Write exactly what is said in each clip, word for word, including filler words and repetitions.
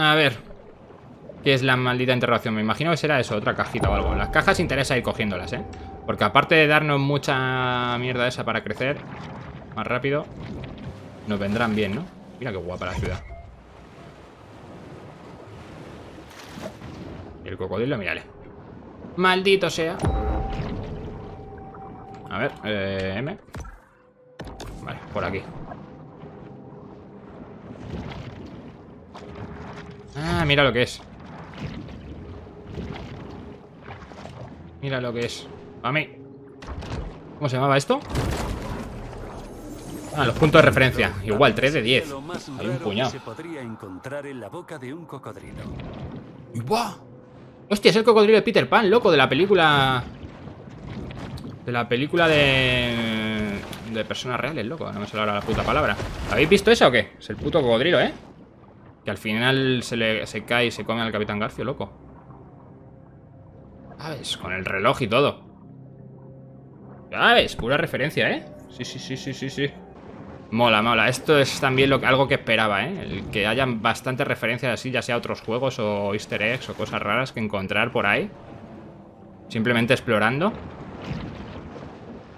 A ver, ¿qué es la maldita interrogación? Me imagino que será eso, otra cajita o algo. Las cajas interesa ir cogiéndolas, ¿eh? Porque aparte de darnos mucha mierda esa para crecer más rápido, nos vendrán bien, ¿no? Mira qué guapa la ciudad. Y el cocodrilo, mírale. Maldito sea. A ver, eh, M. Vale, por aquí. Ah, mira lo que es. Mira lo que es. A mí. ¿Cómo se llamaba esto? Ah, los puntos de referencia. Igual, tres de diez. Hay un puñado. ¡Buah! Hostia, es el cocodrilo de Peter Pan, loco, de la película. De la película de. De personas reales, loco. No me sale ahora la puta palabra. ¿Habéis visto esa o qué? Es el puto cocodrilo, ¿eh? Que al final se le se cae y se come al Capitán Garfio, loco. ¿Sabes? Con el reloj y todo. ¿Sabes? Pura referencia, ¿eh? Sí, sí, sí, sí, sí, sí. Mola, mola. Esto es también lo que, algo que esperaba, ¿eh? El que hayan bastantes referencias así, ya sea otros juegos o easter eggs o cosas raras que encontrar por ahí. Simplemente explorando.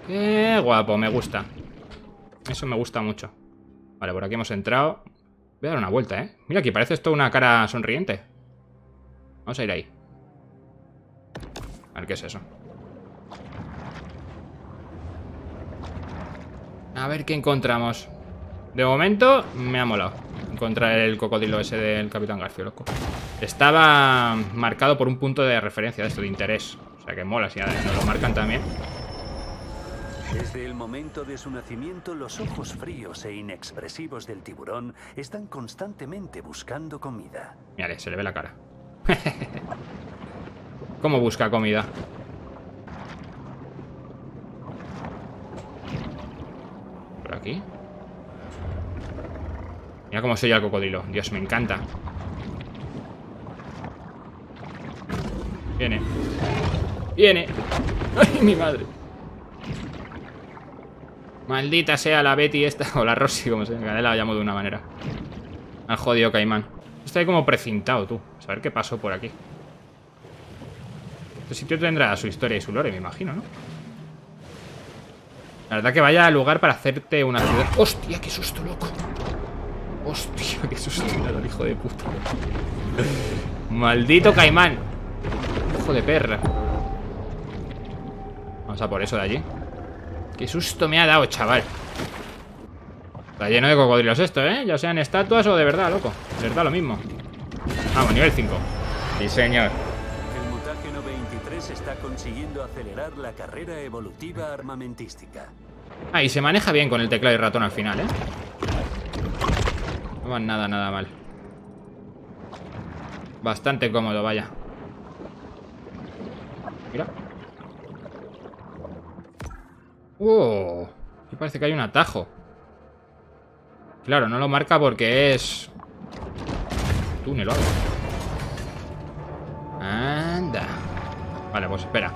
Qué guapo, me gusta. Eso me gusta mucho. Vale, por aquí hemos entrado. Voy a dar una vuelta, ¿eh? Mira, aquí parece esto una cara sonriente. Vamos a ir ahí. A ver qué es eso. A ver qué encontramos. De momento, me ha molado encontrar el cocodrilo ese del Capitán Garfio, loco. Estaba marcado por un punto de referencia de esto, de interés. O sea que mola, si nos lo marcan también. Desde el momento de su nacimiento, los ojos fríos e inexpresivos del tiburón están constantemente buscando comida. Mírale, se le ve la cara. ¿Cómo busca comida? ¿Por aquí? Mira cómo se oye el cocodrilo. Dios, me encanta. Viene. Viene. ¡Ay, mi madre! Maldita sea la Betty esta, o la Rosy, como se llama, la llamo de una manera. Al jodido caimán. Está ahí como precintado, tú. A ver qué pasó por aquí. Este sitio tendrá su historia y su lore, me imagino, ¿no? La verdad que vaya lugar para hacerte una ciudad. ¡Hostia, qué susto, loco! ¡Hostia, qué susto! El hijo de puta. ¡Maldito caimán! ¡Hijo de perra! Vamos a por eso de allí. ¡Qué susto me ha dado, chaval! Está lleno de cocodrilos esto, ¿eh? Ya sean estatuas o de verdad, loco. De verdad lo mismo. Vamos, nivel cinco. Sí, señor. El mutágeno veintitrés está consiguiendo acelerar la carrera evolutiva armamentística. Ah, y se maneja bien con el teclado y ratón al final, ¿eh? No va nada, nada mal. Bastante cómodo, vaya. Mira. ¡Wow! Aquí parece que hay un atajo. Claro, no lo marca porque es... túnel o algo. Anda. Vale, pues espera.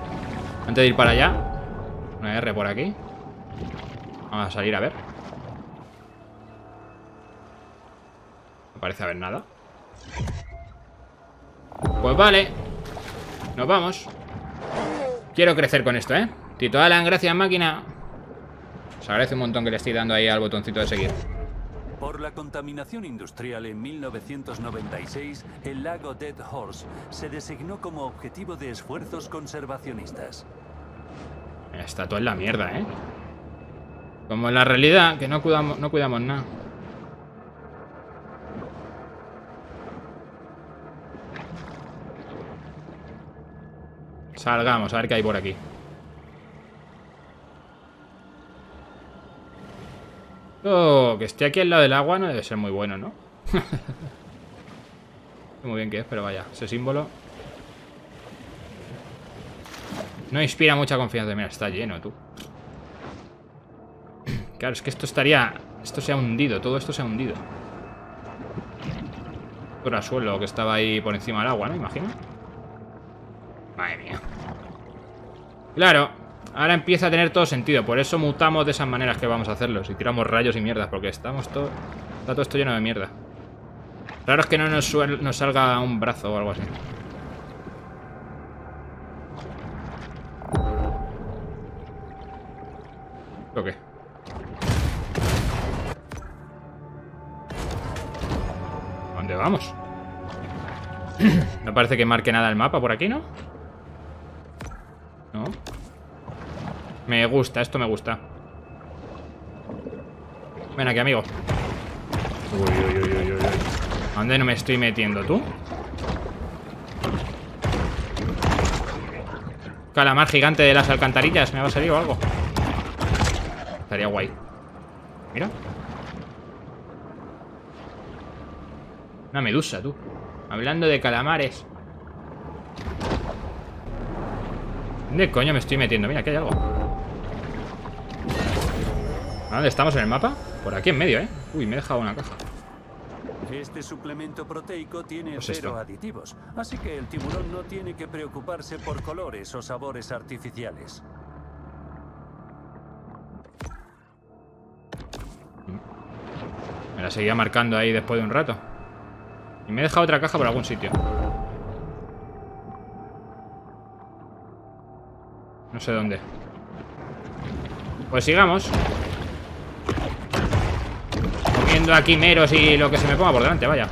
Antes de ir para allá. Una R por aquí. Vamos a salir a ver. No parece haber nada. Pues vale. Nos vamos. Quiero crecer con esto, ¿eh? Tito Alan, gracias, máquina. Os agradece un montón que le estoy dando ahí al botoncito de seguir. Por la contaminación industrial en mil novecientos noventa y seis, el lago Dead Horse se designó como objetivo de esfuerzos conservacionistas. La estatua es la mierda, ¿eh? Como en la realidad, que no cuidamos, no cuidamos nada. Salgamos, a ver qué hay por aquí. Oh, que esté aquí al lado del agua no debe ser muy bueno, ¿no? Muy bien que es, pero vaya, ese símbolo no inspira mucha confianza. Mira, está lleno, tú. Claro, es que esto estaría... Esto se ha hundido, todo esto se ha hundido. Por el suelo que estaba ahí por encima del agua, ¿no? Imagino. Madre mía. Claro. Ahora empieza a tener todo sentido. Por eso mutamos de esas maneras que vamos a hacerlo. Si tiramos rayos y mierdas. Porque estamos todo... Está todo esto lleno de mierda. Raro es que no nos, nos salga un brazo o algo así. ¿O qué? ¿A dónde vamos? No parece que marque nada el mapa por aquí, ¿no? No. Me gusta, esto me gusta. Ven aquí, amigo. Uy, uy, uy, uy, uy. ¿A dónde no me estoy metiendo, tú? Calamar gigante de las alcantarillas. ¿Me va a salir o algo? Estaría guay. Mira. Una medusa, tú. Hablando de calamares. ¿Dónde coño me estoy metiendo? Mira, aquí hay algo. ¿A dónde estamos en el mapa? Por aquí en medio, ¿eh? Uy, me he dejado una caja. Este suplemento proteico tiene pues cero aditivos, así que el tiburón no tiene que preocuparse por colores o sabores artificiales. Me la seguía marcando ahí después de un rato. Y me he dejado otra caja por algún sitio. No sé dónde. Pues sigamos. Comiendo aquí meros y lo que se me ponga por delante, vaya.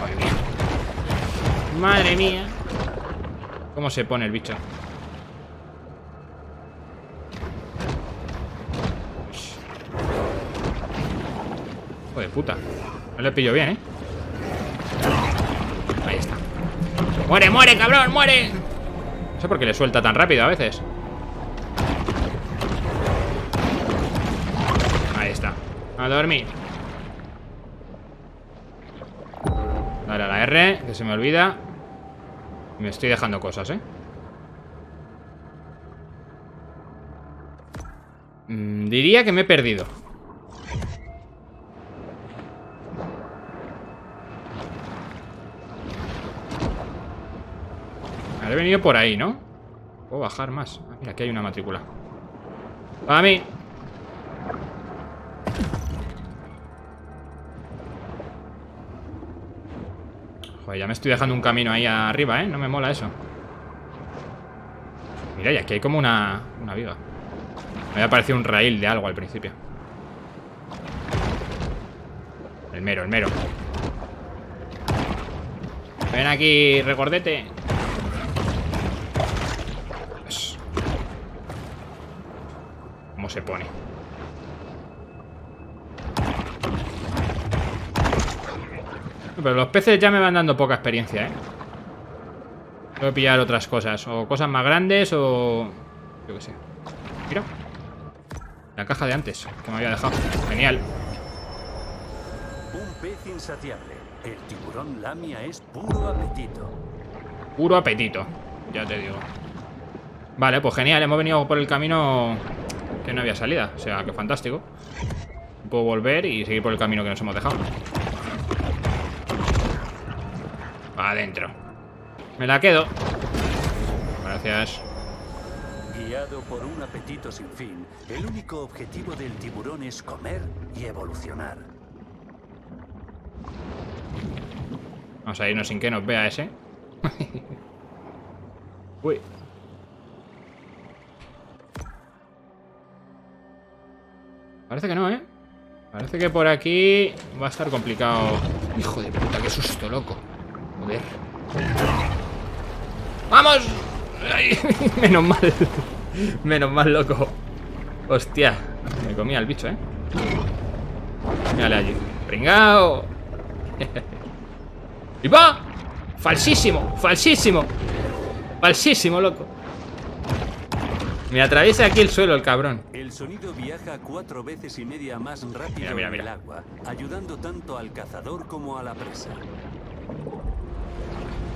Madre mía. Madre mía. ¿Cómo se pone el bicho? Hijo de puta. No le pillo bien, ¿eh? Ahí está. ¡Muere, muere, cabrón, muere! No sé por qué le suelta tan rápido a veces. Ahí está. A dormir. Dale a la R, que se me olvida. Me estoy dejando cosas, ¿eh? Mm, diría que me he perdido. He venido por ahí, ¿no? Puedo bajar más. Ah, mira, aquí hay una matrícula. ¡Para mí! Joder, ya me estoy dejando un camino ahí arriba, ¿eh? No me mola eso. Mira, y aquí hay como una, una viga. Me había parecido un rail de algo al principio. El mero, el mero. Ven aquí, recordete. Se pone. Pero los peces ya me van dando poca experiencia, ¿eh? Tengo que pillar otras cosas. O cosas más grandes o... yo qué sé. Mira. La caja de antes que me había dejado. Genial. Un pez insaciable. El tiburón Lamia es puro apetito. Puro apetito. Ya te digo. Vale, pues genial. Hemos venido por el camino... que no había salida, o sea, que fantástico. Puedo volver y seguir por el camino que nos hemos dejado. Adentro. Me la quedo. Gracias. Guiado por un apetito sin fin, el único objetivo del tiburón es comer y evolucionar. Vamos a irnos sin que nos vea ese. Uy. Parece que no, ¿eh? Parece que por aquí va a estar complicado. Hijo de puta, qué susto, loco. Joder. ¡Vamos! Ay, menos mal. Menos mal, loco. Hostia. Me comía el bicho, ¿eh? Mírale allí. ¡Pringao! ¡Y va! ¡Falsísimo! ¡Falsísimo! ¡Falsísimo, loco! Me atraviesa aquí el suelo el cabrón. El sonido viaja cuatro veces y media más rápido mira, mira, mira. En el agua, ayudando tanto al cazador como a la presa.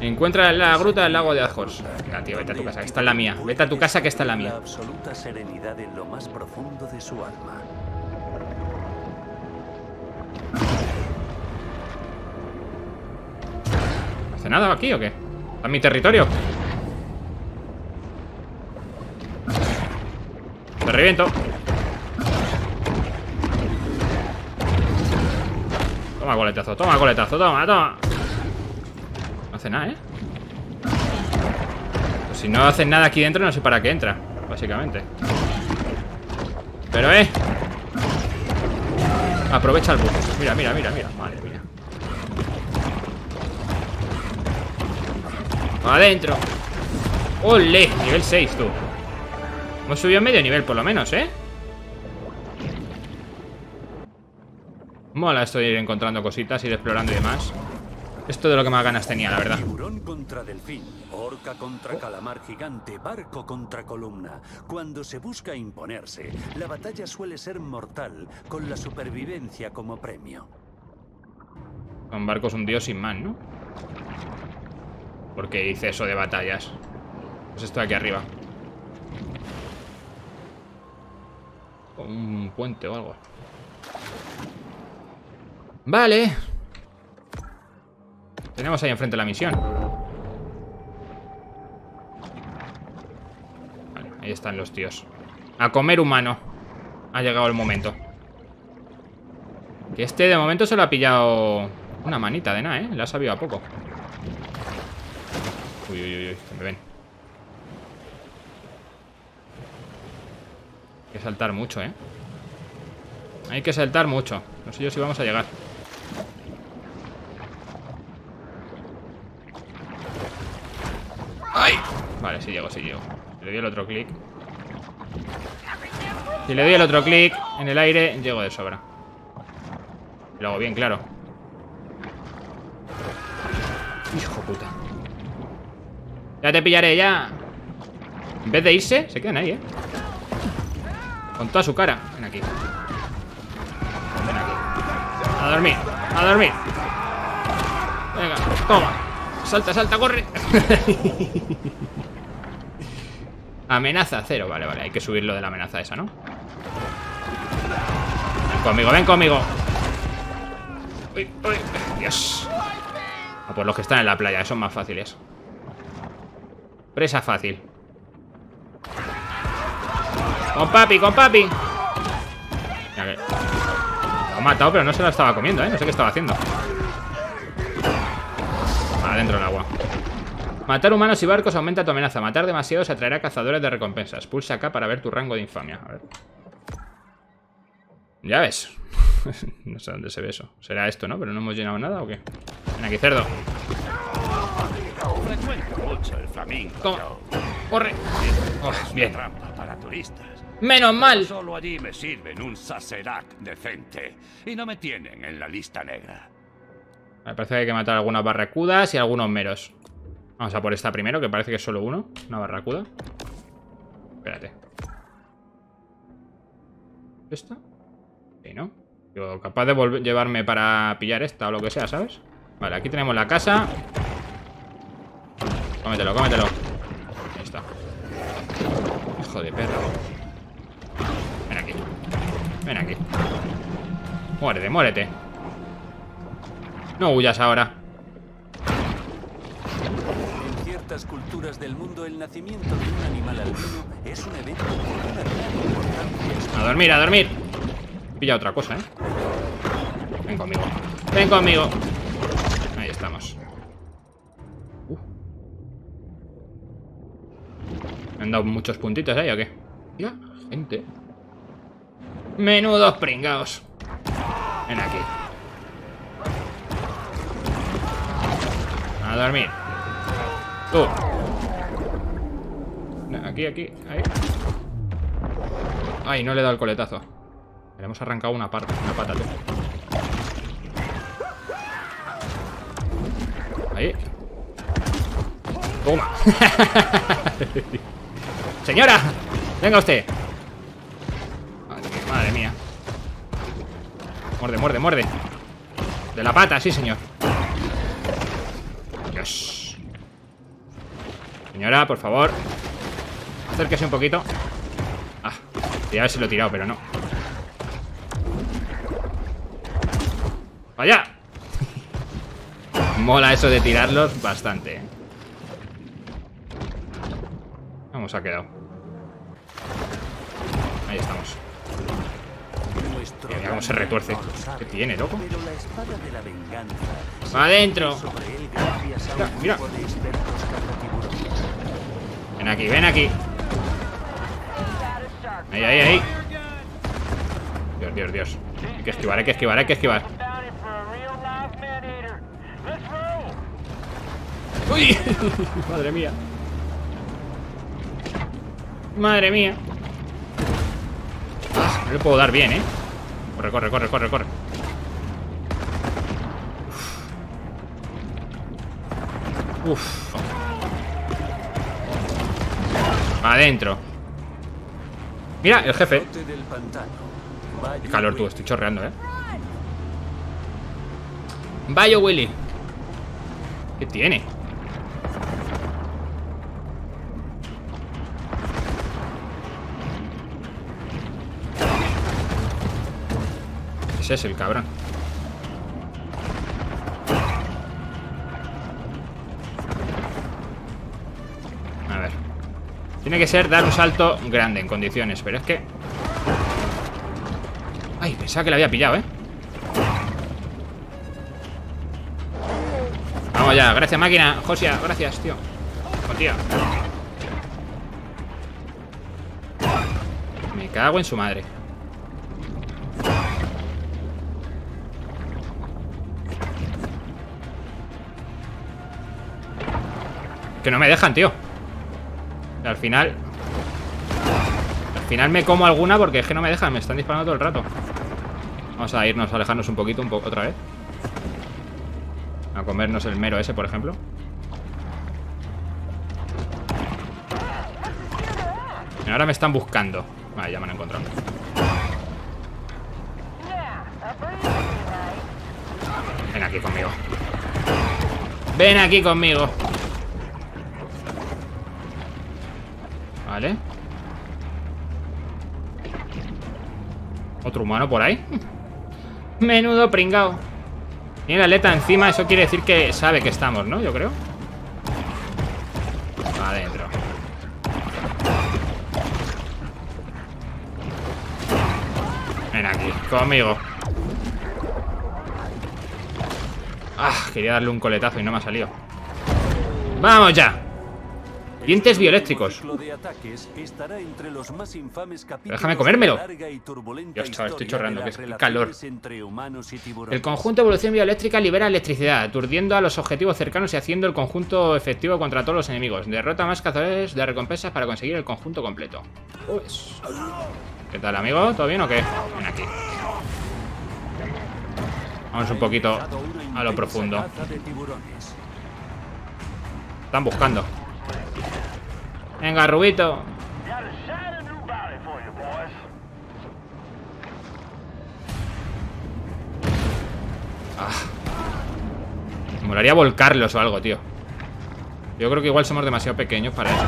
Encuentra en la gruta del lago de Adhors. Venga, tío, vete a tu casa, que esta es la mía. Vete a tu casa, que esta es la mía. La absoluta serenidad en lo más profundo de su alma. ¿Hace nada aquí o qué? ¿A mi territorio? Te reviento. Toma coletazo, toma coletazo, toma, toma. No hace nada, ¿eh? Pues si no hacen nada aquí dentro, no sé para qué entra, básicamente. Pero, ¿eh? Aprovecha el bug. Mira, mira, mira, mira. Madre mía. Adentro. ¡Ole! Nivel seis, tú. Hemos subido medio nivel, por lo menos, ¿eh? Mola esto de ir encontrando cositas, ir explorando y demás. Esto de lo que más ganas tenía, la verdad. Tiburón contra delfín, orca contra calamar gigante, barco contra columna. Cuando se busca imponerse, la batalla suele ser mortal, con la supervivencia como premio. Son barcos hundidos sin más, ¿no? ¿Por qué dice eso de batallas? Pues esto de aquí arriba. Como un puente o algo. Vale. Tenemos ahí enfrente la misión. Vale, ahí están los tíos. A comer humano. Ha llegado el momento. Que este de momento se lo ha pillado una manita de nada, ¿eh? La ha sabido a poco. Uy, uy, uy, uy, que me ven. Hay que saltar mucho, ¿eh? Hay que saltar mucho. No sé yo si vamos a llegar. ¡Ay! Vale, sí llego, sí llego. Le doy el otro clic. Si le doy el otro clic en el aire, llego de sobra. Lo hago bien, claro. Hijo puta. Ya te pillaré, ya. En vez de irse, se quedan ahí, eh. Con toda su cara. Ven aquí. Ven aquí. A dormir, a dormir. Venga, toma. Salta, salta, corre. Amenaza cero, vale, vale. Hay que subirlo de la amenaza esa, ¿no? Ven conmigo, ven conmigo. Uy, uy, Dios. Ah, pues los que están en la playa, son más fáciles. Presa fácil. Con papi, con papi. Lo ha matado, pero no se lo estaba comiendo, ¿eh? No sé qué estaba haciendo. Adentro del agua. Matar humanos y barcos aumenta tu amenaza. Matar demasiados atraerá cazadores de recompensas. Pulsa acá para ver tu rango de infamia. A ver. Ya ves. No sé dónde se ve eso. Será esto, ¿no? Pero no hemos llenado nada, ¿o qué? Ven aquí, cerdo. Toma. Corre. Oh, bien. Menos mal. Solo allí me sirven un sacerac decente y no me tienen en la lista negra. Me parece que hay que matar algunas barracudas y algunos meros. Vamos a por esta primero, que parece que es solo uno. Una barracuda. Espérate. ¿Esta? Sí, ¿no? Yo capaz de volver, llevarme para pillar esta o lo que sea, ¿sabes? Vale, aquí tenemos la casa. Cómetelo, cómetelo. Ahí está. Hijo de perro. Ven aquí. Ven aquí. Muérete, muérete. No huyas ahora. En ciertas culturas del mundo, el nacimiento de un animal albino es un evento con una gran importancia. A dormir, a dormir. Pilla otra cosa, ¿eh? Ven conmigo. Ven conmigo. Ahí estamos. ¿Me han dado muchos puntitos ahí o qué? Mira, gente. Menudos pringados. Ven aquí. A dormir. Tú. Aquí, aquí, ahí. Ay, no le he dado el coletazo. Le hemos arrancado una, parte, una pata. Tú. Ahí. Toma. Señora, venga usted. Madre mía, madre mía. Muerde, muerde, muerde. De la pata, sí, señor. Dios. Señora, por favor. Acérquese un poquito. Ah, ya se lo he tirado, pero no. ¡Vaya! Mola eso de tirarlos bastante, ¿eh? Se ha quedado. Ahí estamos. Mira cómo se retuerce. ¿Qué tiene, loco? ¡Adentro! Mira, mira. Ven aquí, ven aquí. Ahí, ahí, ahí. Dios, Dios, Dios. Hay que esquivar, hay que esquivar, hay que esquivar. ¡Uy! Madre mía. Madre mía. No le puedo dar bien, ¿eh? Corre, corre, corre, corre, corre. Uf. Adentro. Mira, el jefe. Qué calor, tú, estoy chorreando, ¿eh? Vaya, Willy. ¿Qué tiene? Ese es el cabrón. A ver. Tiene que ser dar un salto grande en condiciones, pero es que... Ay, pensaba que la había pillado, ¿eh? Vamos ya, gracias máquina. Josia, gracias, tío. Oh, tío. Me cago en su madre. Que no me dejan, tío. Al final... Al final me como alguna porque es que no me dejan. Me están disparando todo el rato. Vamos a irnos, a alejarnos un poquito, un poco otra vez. A comernos el mero ese, por ejemplo. Y ahora me están buscando. Vale, ya me han encontrado. Ven aquí conmigo. Ven aquí conmigo. Vale. Otro humano por ahí. Menudo pringao. Tiene la aleta encima. Eso quiere decir que sabe que estamos, ¿no? Yo creo. Adentro. Ven aquí, conmigo. Ah, quería darle un coletazo y no me ha salido. ¡Vamos ya! Dientes bioeléctricos. Déjame comérmelo. Dios, chaval, estoy chorrando, que es calor. El conjunto de evolución bioeléctrica libera electricidad, aturdiendo a los objetivos cercanos y haciendo el conjunto efectivo contra todos los enemigos. Derrota más cazadores de recompensas para conseguir el conjunto completo. Pues... ¿Qué tal, amigo? ¿Todo bien o qué? Ven aquí. Vamos un poquito a lo profundo. Están buscando. Venga, Rubito. Ah. Me molaría volcarlos o algo, tío. Yo creo que igual somos demasiado pequeños para eso.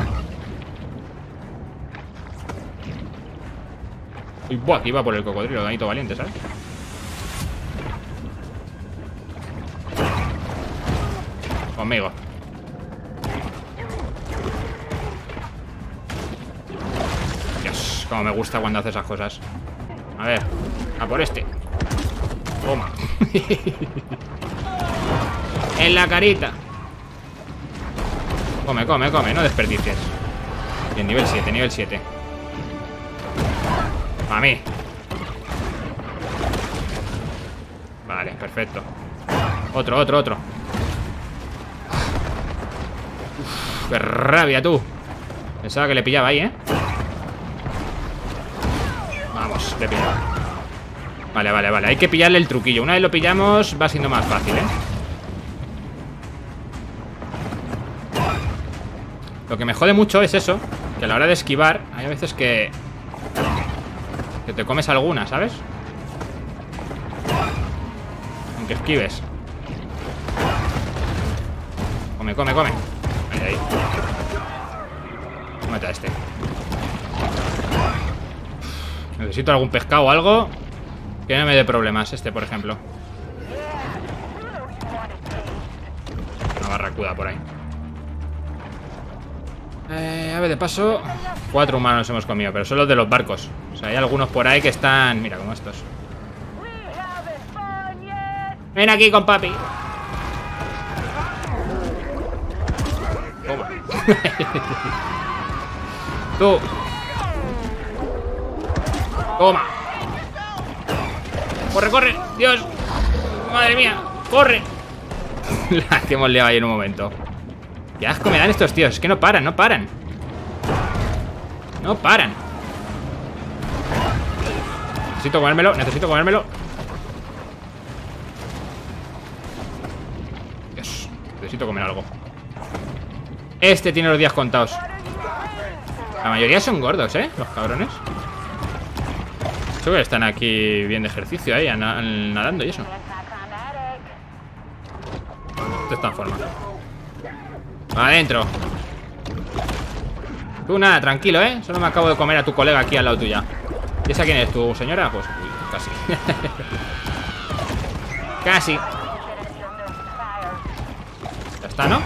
Uy, buah, aquí va por el cocodrilo, Danito Valiente, ¿sabes? Conmigo. Como me gusta cuando hace esas cosas. A ver, a por este. Toma. En la carita. Come, come, come, no desperdicies. Y en nivel siete, nivel siete. A mí. Vale, perfecto. Otro, otro, otro. Uf, qué rabia, tú. Pensaba que le pillaba ahí, ¿eh? Vamos, le he pillado. Vale, vale, vale. Hay que pillarle el truquillo. Una vez lo pillamos, va siendo más fácil, ¿eh? Lo que me jode mucho es eso. Que a la hora de esquivar, hay veces que... Que te comes alguna, ¿sabes? Aunque esquives. Come, come, come. Ahí, ahí. Mata a este. Necesito algún pescado o algo que no me dé problemas. Este, por ejemplo. Una barracuda por ahí. Eh, a ver, de paso. Cuatro humanos hemos comido, pero son los de los barcos. O sea, hay algunos por ahí que están... Mira, como estos. Ven aquí con papi. Toma. Tú. Toma. Corre, corre. Dios. Madre mía. Corre. La que hemos liado ahí en un momento. Qué asco me dan estos tíos. Es que no paran, no paran. No paran. Necesito comérmelo, necesito comérmelo. Dios, necesito comer algo. Este tiene los días contados. La mayoría son gordos, ¿eh? Los cabrones. Seguro que están aquí bien de ejercicio, ahí, nadando y eso. Esto está en forma. Adentro. Tú nada, tranquilo, ¿eh? Solo me acabo de comer a tu colega aquí al lado tuya. ¿Y esa quién es? ¿Tu señora? Pues uy, casi. Casi. Ya está, ¿no?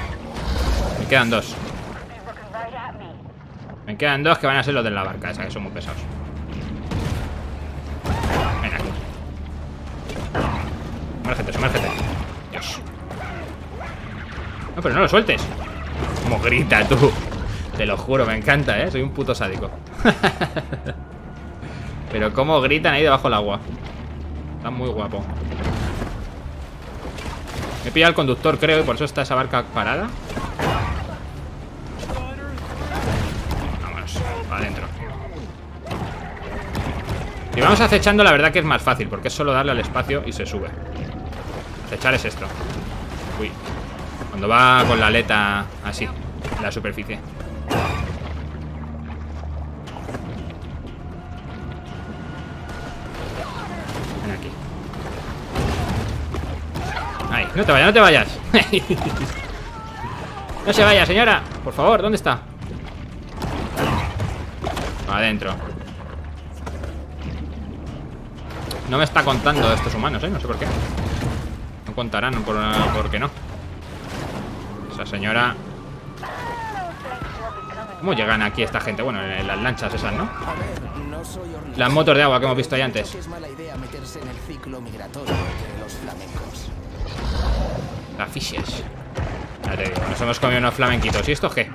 Me quedan dos. Me quedan dos que van a ser los de la barca esa, que son muy pesados. Ven aquí. Sumérgete, sumérgete. Dios. No, pero no lo sueltes. Como grita, tú. Te lo juro, me encanta, ¿eh? Soy un puto sádico. Pero cómo gritan ahí debajo del agua. Está muy guapo. Me he pillado al conductor, creo, y por eso está esa barca parada. Vámonos, para adentro. Si vamos acechando, la verdad que es más fácil, porque es solo darle al espacio y se sube. Acechar es esto. Uy. Cuando va con la aleta así, en la superficie. No te vayas, no te vayas. No se vaya, señora. Por favor, ¿dónde está? Adentro. No me está contando estos humanos, ¿eh? No sé por qué. No contarán, por, por qué no. Esa señora. ¿Cómo llegan aquí esta gente? Bueno, en las lanchas esas, ¿no? Las motos de agua que hemos visto ahí antes. Es mala idea meterse en el ciclo migratorio entre los flamencos. Las fichas. Ya te digo, nos hemos comido unos flamenquitos. ¿Y esto qué?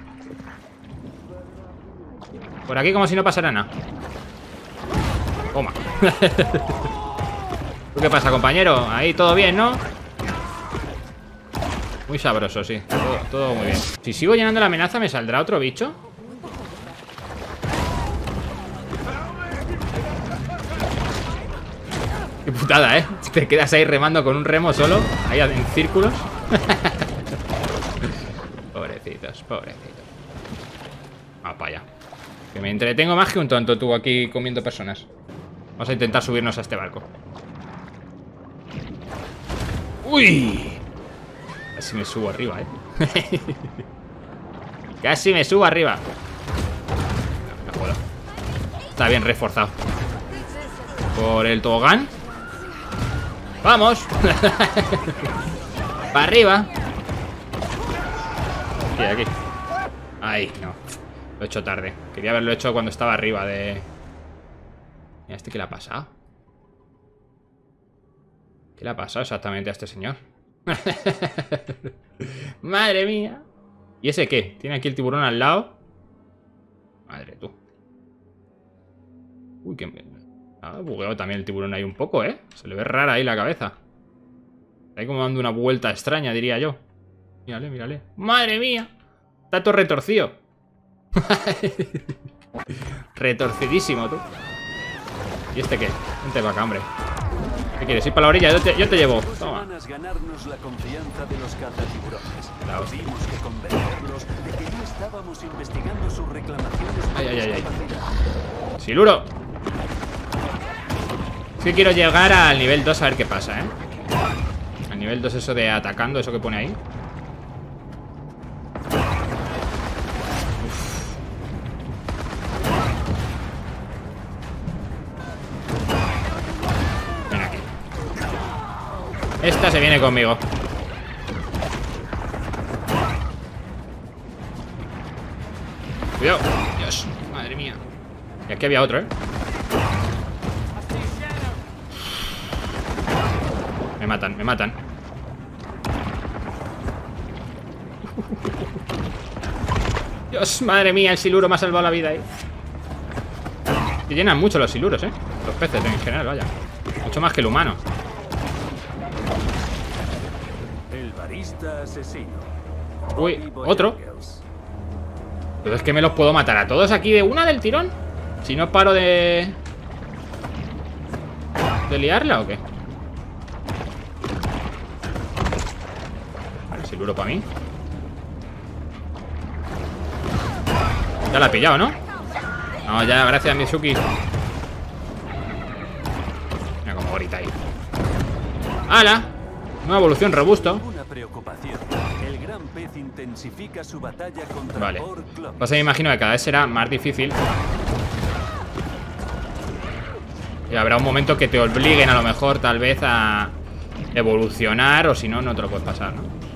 Por aquí como si no pasara nada. Toma. ¿Qué pasa, compañero? Ahí todo bien, ¿no? Muy sabroso, sí. Todo, todo muy bien. Si sigo llenando la amenaza, ¿me saldrá otro bicho? Qué putada, ¿eh? Te quedas ahí remando con un remo solo. Ahí en círculos. Pobrecitos, pobrecitos. Ah, para allá. Que me entretengo más que un tonto tú aquí comiendo personas. Vamos a intentar subirnos a este barco. ¡Uy! Casi me subo arriba, ¿eh? Casi me subo arriba. No, no jodas. Está bien reforzado. Por el tobogán. ¡Vamos! ¡Para arriba! Aquí, aquí. Ay, no. Lo he hecho tarde. Quería haberlo hecho cuando estaba arriba de... Mira, ¿este qué le ha pasado? ¿Qué le ha pasado exactamente a este señor? ¡Madre mía! ¿Y ese qué? Tiene aquí el tiburón al lado. Madre tú. Uy, qué... Ha bugueado también el tiburón ahí un poco, ¿eh? Se le ve rara ahí la cabeza. Está ahí como dando una vuelta extraña, diría yo. Mírale, mírale. ¡Madre mía! Está todo retorcido. Retorcidísimo, tú. ¿Y este qué? Vente para acá, hombre. ¿Qué quieres? ¿Ir para la orilla? Yo te, yo te llevo. Toma. Ay, ay, ay, ay. ¡Siluro! Es que quiero llegar al nivel dos a ver qué pasa, ¿eh? Al nivel dos eso de atacando, eso que pone ahí. Uf. Ven aquí. Esta se viene conmigo. Cuidado. Dios, madre mía. Y aquí había otro, ¿eh? Me matan, me matan. Dios, madre mía, el siluro me ha salvado la vida ahí. Te llenan mucho los siluros, eh. Los peces en general, vaya. Mucho más que el humano. El barista asesino. Uy, otro. Pero es que me los puedo matar a todos aquí de una del tirón. Si no paro de... ¿De liarla o qué? Vale, siluro para mí. Ya la ha pillado, ¿no? No, ya, gracias, Mizuki. Mira cómo grita ahí. ¡Hala! Nueva evolución, robusto. El gran pez intensifica su batalla contra... Vale. Pues me imagino que cada vez será más difícil. Y habrá un momento que te obliguen a lo mejor, tal vez, a evolucionar. O si no, no te lo puedes pasar, ¿no?